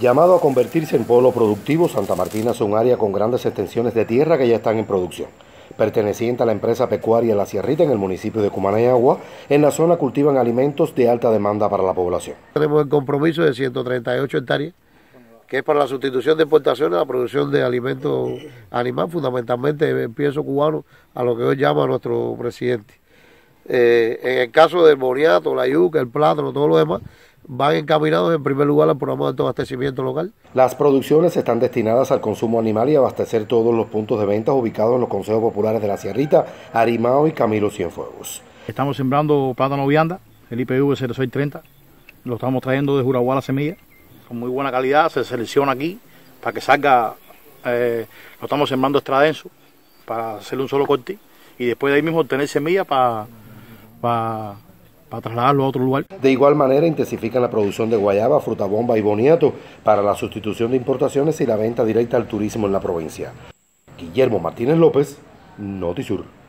Llamado a convertirse en pueblo productivo, Santa Martina es un área con grandes extensiones de tierra que ya están en producción. Perteneciente a la empresa pecuaria La Sierrita en el municipio de Cumanayagua, en la zona cultivan alimentos de alta demanda para la población. Tenemos el compromiso de 138 hectáreas, que es para la sustitución de importaciones a la producción de alimentos animal, fundamentalmente pienso cubano, a lo que hoy llama nuestro presidente. En el caso del moniato, la yuca, el plátano, todo lo demás, van encaminados en primer lugar al programa de autoabastecimiento local. Las producciones están destinadas al consumo animal y abastecer todos los puntos de venta ubicados en los consejos populares de La Sierrita, Arimao y Camilo Cienfuegos. Estamos sembrando plátano vianda, el IPV 0630, lo estamos trayendo de Juraguá la semilla, con muy buena calidad, se selecciona aquí para que salga, lo estamos sembrando extradenso para hacerle un solo corte y después de ahí mismo obtener semilla para trasladarlo a otro lugar. De igual manera intensifican la producción de guayaba, frutabomba y boniato para la sustitución de importaciones y la venta directa al turismo en la provincia. Guillermo Martínez López, NotiSur.